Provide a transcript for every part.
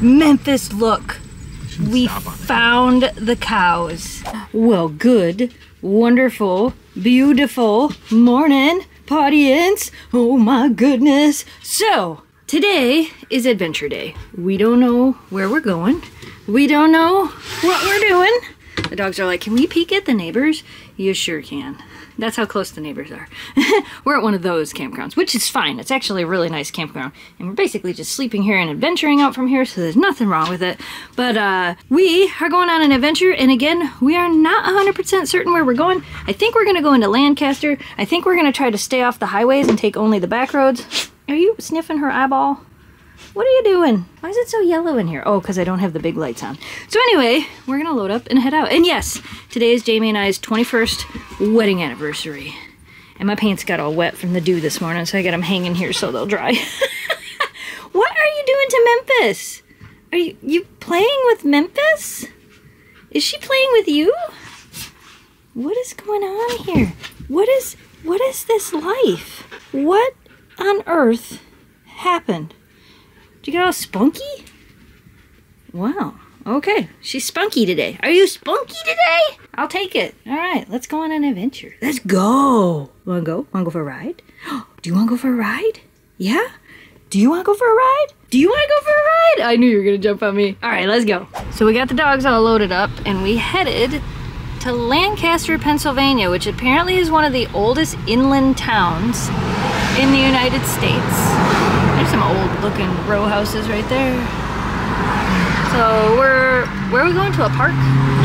Memphis, look. We found the cows. Well, good, wonderful, beautiful morning, audience. Oh my goodness. So, today is adventure day. We don't know where we're going. We don't know what we're doing. The dogs are like, can we peek at the neighbors? You sure can. That's how close the neighbors are. We're at one of those campgrounds, which is fine. It's actually a really nice campground. And we're basically just sleeping here and adventuring out from here, so there's nothing wrong with it. But we are going on an adventure, and again, we are not 100% certain where we're going. I think we're going to go into Lancaster. I think we're going to try to stay off the highways and take only the back roads. Are you sniffing her eyeball? What are you doing? Why is it so yellow in here? Oh, because I don't have the big lights on. So anyway, we're going to load up and head out. And yes, today is Jamie and I's 21st wedding anniversary. And my pants got all wet from the dew this morning, so I got them hanging here so they'll dry. What are you doing to Memphis? Are you playing with Memphis? Is she playing with you? What is going on here? What is this life? What on earth happened? Did you get all spunky? Wow. Okay. She's spunky today. Are you spunky today? I'll take it. All right. Let's go on an adventure. Let's go. Want to go? Want to go for a ride? Do you want to go for a ride? Yeah? Do you want to go for a ride? Do you want to go for a ride? I knew you were going to jump on me. All right. Let's go. So we got the dogs all loaded up and we headed to Lancaster, Pennsylvania, which apparently is one of the oldest inland towns in the United States. There's some old looking row houses right there. So where are we going to? A park?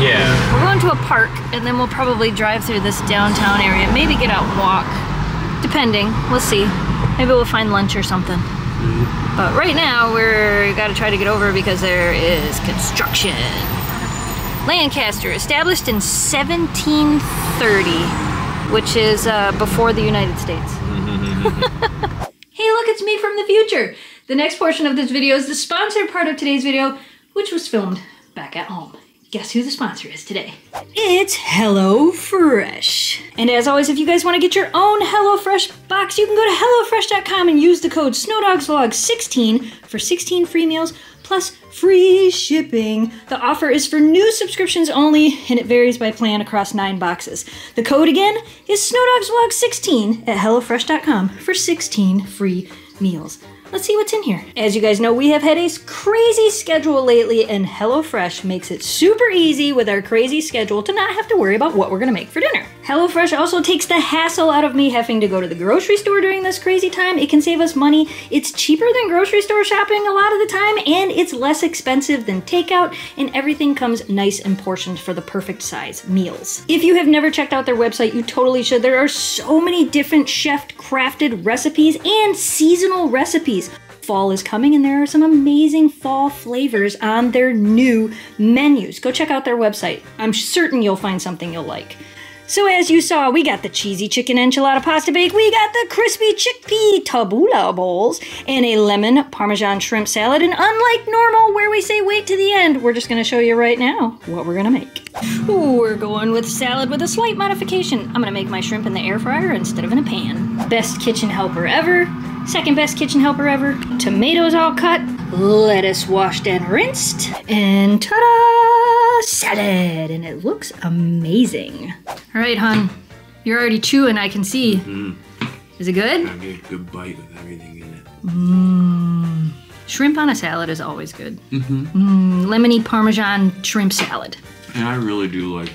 Yeah. We're going to a park and then we'll probably drive through this downtown area. Maybe get out and walk. Depending. We'll see. Maybe we'll find lunch or something. Mm-hmm. But right now we're gotta try to get over because there is construction. Lancaster, established in 1730, which is before the United States. Mm-hmm. Hey, look, it's me from the future. The next portion of this video is the sponsored part of today's video, which was filmed back at home. Guess who the sponsor is today? It's HelloFresh. And as always, if you guys want to get your own HelloFresh box, you can go to HelloFresh.com and use the code SnowDogsVlog16 for 16 free meals plus free shipping. The offer is for new subscriptions only, and it varies by plan across 9 boxes. The code again is SnowDogsVlog16 at HelloFresh.com for 16 free meals. Let's see what's in here. As you guys know, we have had a crazy schedule lately, and HelloFresh makes it super easy with our crazy schedule to not have to worry about what we're gonna make for dinner. HelloFresh also takes the hassle out of me having to go to the grocery store during this crazy time. It can save us money. It's cheaper than grocery store shopping a lot of the time, and it's less expensive than takeout, and everything comes nice and portioned for the perfect size meals. If you have never checked out their website, you totally should. There are so many different chef-crafted recipes and seasonal recipes. Fall is coming and there are some amazing fall flavors on their new menus. Go check out their website. I'm certain you'll find something you'll like. So as you saw, we got the cheesy chicken enchilada pasta bake, we got the crispy chickpea tabbouleh bowls, and a lemon parmesan shrimp salad. And unlike normal where we say wait to the end, we're just going to show you right now what we're going to make. Ooh, we're going with salad with a slight modification. I'm going to make my shrimp in the air fryer instead of in a pan. Best kitchen helper ever. Second best kitchen helper ever. Tomatoes all cut, lettuce washed and rinsed, and ta-da! Salad! And it looks amazing. All right, hon. You're already chewing, I can see. Mm. Is it good? I get a good bite with everything in it. Mmm. Shrimp on a salad is always good. Mm-hmm. Lemony Parmesan shrimp salad. And I really do like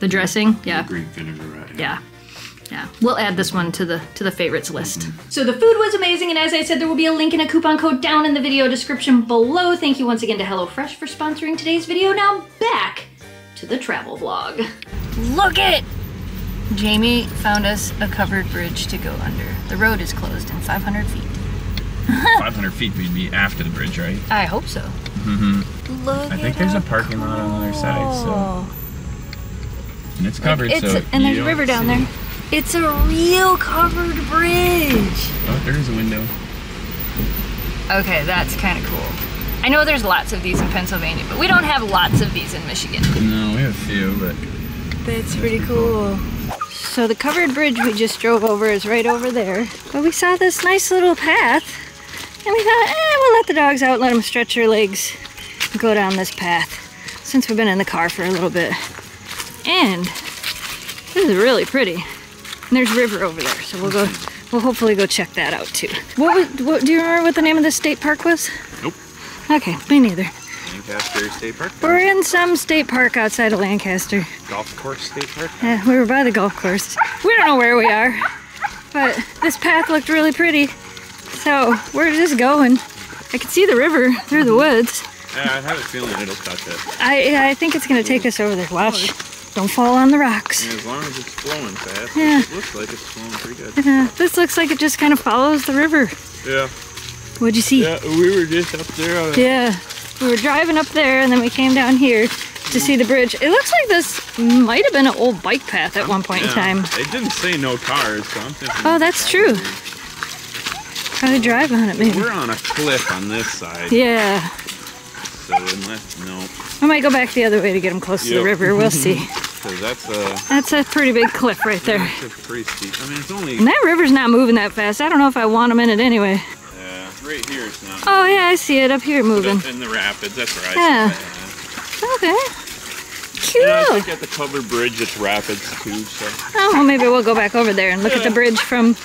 the dressing, yeah. The Greek vinaigrette. Yeah. Yeah, we'll add this one to the favorites list. So the food was amazing, and as I said, there will be a link and a coupon code down in the video description below. Thank you once again to HelloFresh for sponsoring today's video. Now back to the travel vlog. Look it! Jamie found us a covered bridge to go under. The road is closed in 500 feet. 500 feet would be after the bridge, right? I hope so. Mm-hmm. Look, I think there's a parking lot on the other side, so. And it's covered, like so. And there's a river down there. It's a real covered bridge. Oh, there's a window. Okay, that's kind of cool. I know there's lots of these in Pennsylvania, but we don't have lots of these in Michigan. No, we have a few, but... That's pretty cool. So the covered bridge we just drove over is right over there. But we saw this nice little path, and we thought, eh, we'll let the dogs out and let them stretch their legs. go down this path since we've been in the car for a little bit. And this is really pretty. And there's a river over there, so we'll go. We'll hopefully go check that out too. What do you remember what the name of this state park was? Nope. Okay, me neither. Lancaster State Park? We're in some state park outside of Lancaster. Golf course state park? Yeah, we were by the golf course. We don't know where we are, but this path looked really pretty. So we're just going. I could see the river through the woods. I have a feeling it'll touch it. I think it's going to take us over there. Watch. Don't fall on the rocks. Yeah, as long as it's flowing fast, yeah. It looks like it's flowing pretty good. Yeah, this looks like it just kind of follows the river. Yeah. What'd you see? Yeah, we were just up there. Yeah. We were driving up there and then we came down here to see the bridge. It looks like this might have been an old bike path at one point in time. It didn't say no cars, so I'm thinking... Oh, that's true. Probably drive on it, maybe. We're on a cliff on this side. Yeah. So unless... No. I might go back the other way to get them close to the river. We'll see. Because that's a pretty big cliff right there. It's pretty steep. I mean, it's only... And that river's not moving that fast. I don't know if I want them in it anyway. Right here it's not. Oh yeah, I see it up here moving. Up in the rapids, that's right. Yeah. Okay. Cute. Yeah, I think at the covered bridge it's rapids too, so. Oh, well maybe we'll go back over there and look at the bridge from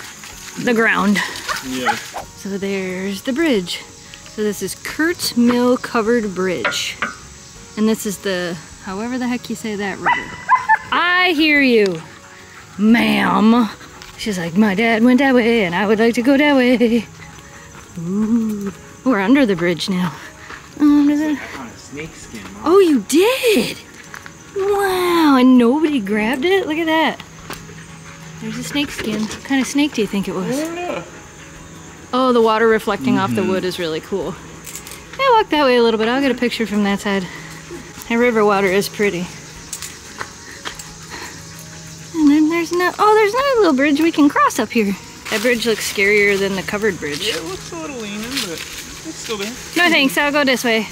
the ground. Yeah. So there's the bridge. So this is Kurt's Mill Covered Bridge. And this is the, however the heck you say that river. I hear you, ma'am. She's like, my dad went that way and I would like to go that way. Ooh, we're under the bridge now. I found a snake skin, Mom. Oh, you did? Wow, and nobody grabbed it? Look at that. There's a snake skin. What kind of snake do you think it was? Yeah. Oh, the water reflecting off the wood is really cool. I walk that way a little bit. I'll get a picture from that side. And river water is pretty. And then there's there's another little bridge we can cross up here. That bridge looks scarier than the covered bridge. Yeah, it looks a little leaning, but it's still there. No thanks, I'll go this way.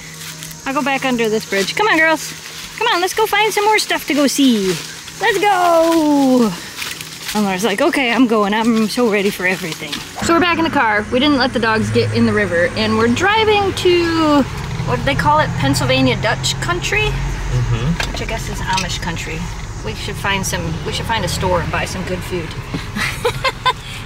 I'll go back under this bridge. Come on, girls. Come on, let's go find some more stuff to go see. Let's go! And Laura's like, okay, I'm going. I'm so ready for everything. So we're back in the car. We didn't let the dogs get in the river, and we're driving to, what do they call it? Pennsylvania Dutch Country? Mm-hmm. Which I guess is Amish country. We should find a store and buy some good food.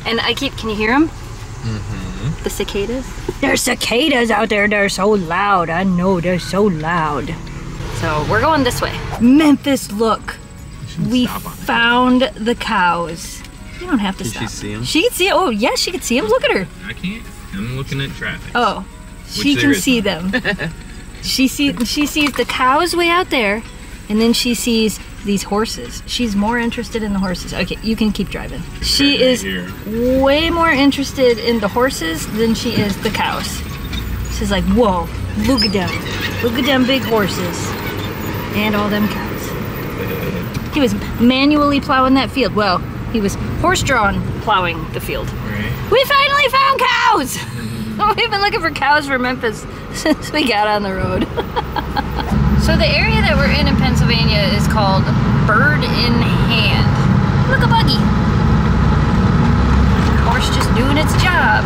And I keep, can you hear them? Mm-hmm. The cicadas. There's cicadas out there, they're so loud. I know, they're so loud. So we're going this way. Memphis, look. We found the cows. You don't have to stop. Did she see them? She can see them. Oh, yes, she can see them. Look at her. I can't. I'm looking at traffic. Oh, she can see them. She sees the cows way out there, and then she sees these horses. She's more interested in the horses. Okay, you can keep driving. She is way more interested in the horses than she is the cows. She's like, whoa, look at them. Look at them big horses. And all them cows. He was manually plowing that field. Well, he was horse-drawn plowing the field. Right. We finally found cows! We've been looking for cows for Memphis since we got on the road. So the area that we're in Pennsylvania is called Bird in Hand. Look, a buggy. Horse just doing its job.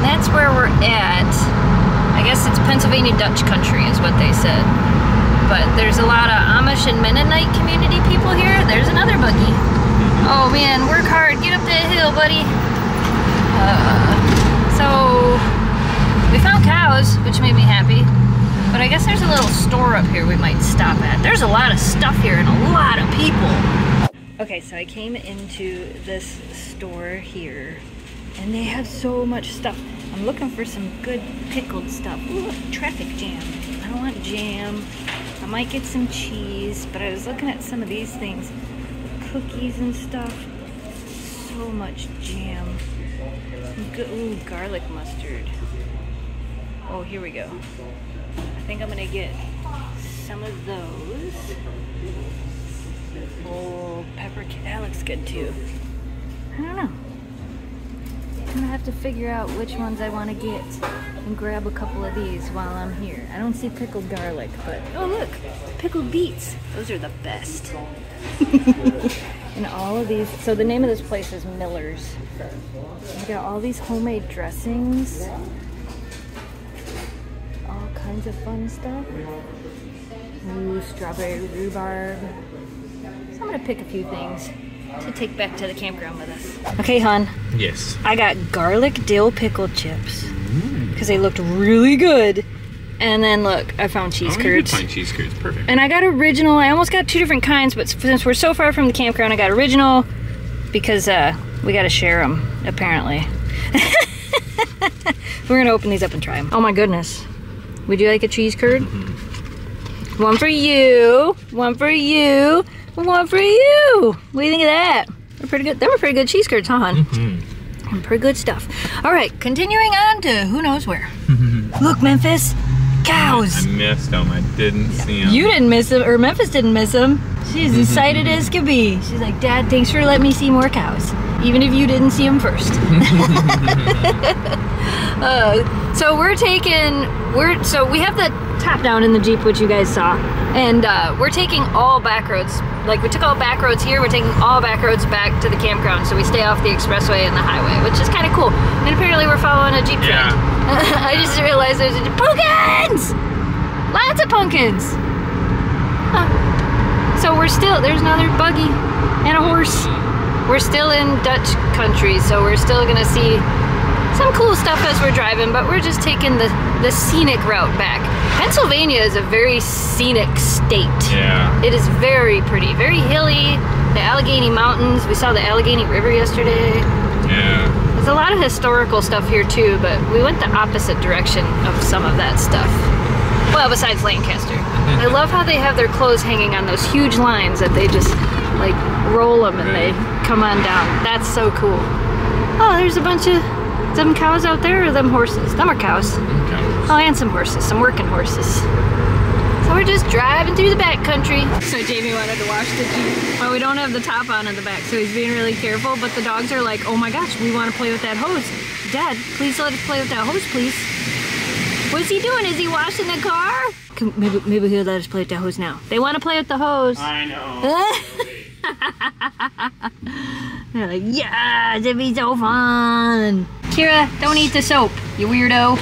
And that's where we're at. I guess it's Pennsylvania Dutch Country is what they said. But there's a lot of Amish and Mennonite community people here. There's another buggy. Oh man, work hard, get up that hill, buddy. So we found cows, which made me happy. But I guess there's a little store up here we might stop at. There's a lot of stuff here and a lot of people. Okay, so I came into this store here and they have so much stuff. I'm looking for some good pickled stuff. Ooh, traffic jam. I don't want jam. I might get some cheese, but I was looking at some of these things. Cookies and stuff. So much jam. Ooh, garlic mustard. Oh, here we go. I think I'm gonna get some of those. Oh, peppercorn, that looks good too. I don't know. I'm gonna have to figure out which ones I wanna get and grab a couple of these while I'm here. I don't see pickled garlic, but oh look, pickled beets. Those are the best. And all of these, so the name of this place is Miller's. I got all these homemade dressings. kinds of fun stuff. Ooh, strawberry rhubarb. So I'm gonna pick a few things to take back to the campground with us. Okay, hon. Yes. I got garlic dill pickle chips because they looked really good. And then look, I found cheese curds. You did find cheese curds, perfect. And I got original. I almost got two different kinds, but since we're so far from the campground, I got original because we got to share them apparently. We're gonna open these up and try them. Oh my goodness! Would you like a cheese curd? Mm-hmm. One for you. One for you. One for you. What do you think of that? They're pretty good. They were pretty good cheese curds, huh, hon? Mm-hmm. And pretty good stuff. All right, continuing on to who knows where. Look, Memphis. Cows. I missed them. I didn't see them. You didn't miss them, or Memphis didn't miss them. She's excited as could be. She's like, Dad, thanks for letting me see more cows, even if you didn't see them first. So so we have the top down in the Jeep, which you guys saw, and we're taking all back roads. Like we took all back roads here, we're taking all back roads back to the campground, so we stay off the expressway and the highway, which is kind of cool. And apparently we're following a Jeep trend. I just realized there's pumpkins! Lots of pumpkins! Huh. So there's another buggy and a horse. We're still in Dutch country, so we're still gonna see some cool stuff as we're driving, but we're just taking the scenic route back. Pennsylvania is a very scenic state. Yeah. It is very pretty, very hilly. The Allegheny Mountains, we saw the Allegheny River yesterday. Yeah. There's a lot of historical stuff here too, but we went the opposite direction of some of that stuff. Well, besides Lancaster. I love how they have their clothes hanging on those huge lines that they just like roll them and they come on down. That's so cool. Oh, there's a bunch of them cows out there, or them horses? Them are cows. Oh, and some horses, some working horses. So we're just driving through the back country. So Jamie wanted to wash the Jeep. Well, we don't have the top on in the back, so he's being really careful, but the dogs are like, oh my gosh, we want to play with that hose. Dad, please let us play with that hose, please. What's he doing? Is he washing the car? Maybe he'll let us play with that hose now. They want to play with the hose. I know. They're like, yeah, it'd be so fun. Kira, don't eat the soap, you weirdo.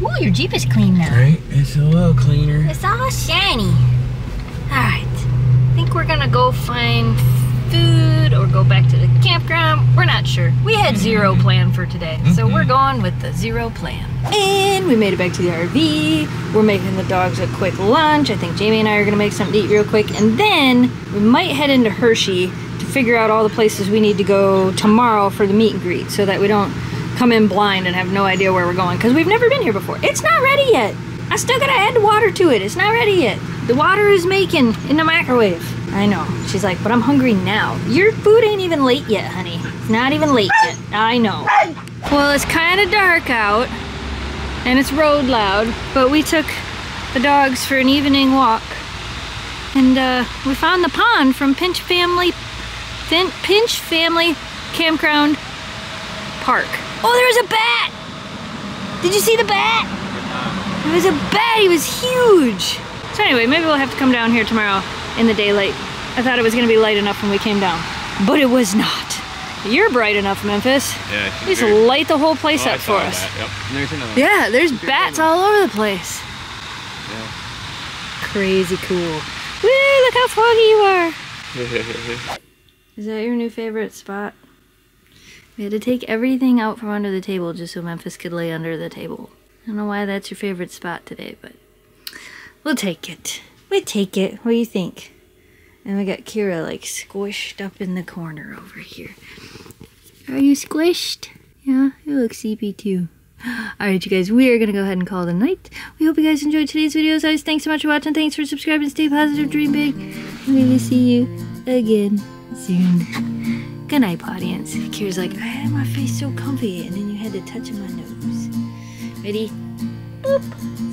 Ooh, your Jeep is clean now. Right? It's a little cleaner. It's all shiny. Alright. I think we're gonna go find food or go back to the campground. We're not sure. We had zero plan for today, so we're going with the zero plan. And we made it back to the RV. We're making the dogs a quick lunch. I think Jamie and I are gonna make something to eat real quick. And then we might head into Hershey to figure out all the places we need to go tomorrow for the meet and greet so that we don't come in blind and have no idea where we're going because we've never been here before. It's not ready yet. I still gotta add water to it. It's not ready yet. The water is making in the microwave. I know. She's like, but I'm hungry now. Your food ain't even late yet, honey. It's not even late yet. I know. Well, it's kind of dark out and it's road loud, but we took the dogs for an evening walk and we found the pond from Pinch Family Campground Park. Oh, there was a bat! Did you see the bat? There was a bat, he was huge! So anyway, maybe we'll have to come down here tomorrow in the daylight. I thought it was gonna be light enough when we came down, but it was not. You're bright enough, Memphis. Yeah, you just light the whole place up for us. Yep. There's another one. Yeah, there's bats all over the place. Yeah. Crazy cool. Woo, look how foggy you are! Is that your new favorite spot? We had to take everything out from under the table just so Memphis could lay under the table. I don't know why that's your favorite spot today, but we'll take it. We'll take it. What do you think? And we got Kira like squished up in the corner over here. Are you squished? Yeah, you look sleepy too. Alright you guys, we are going to go ahead and call it a night. We hope you guys enjoyed today's video. As always, thanks so much for watching. Thanks for subscribing. Stay positive, dream big. We're going to see you again soon. Good night, audience. Kira's like, I had my face so comfy, and then you had to touch my nose. Ready? Boop.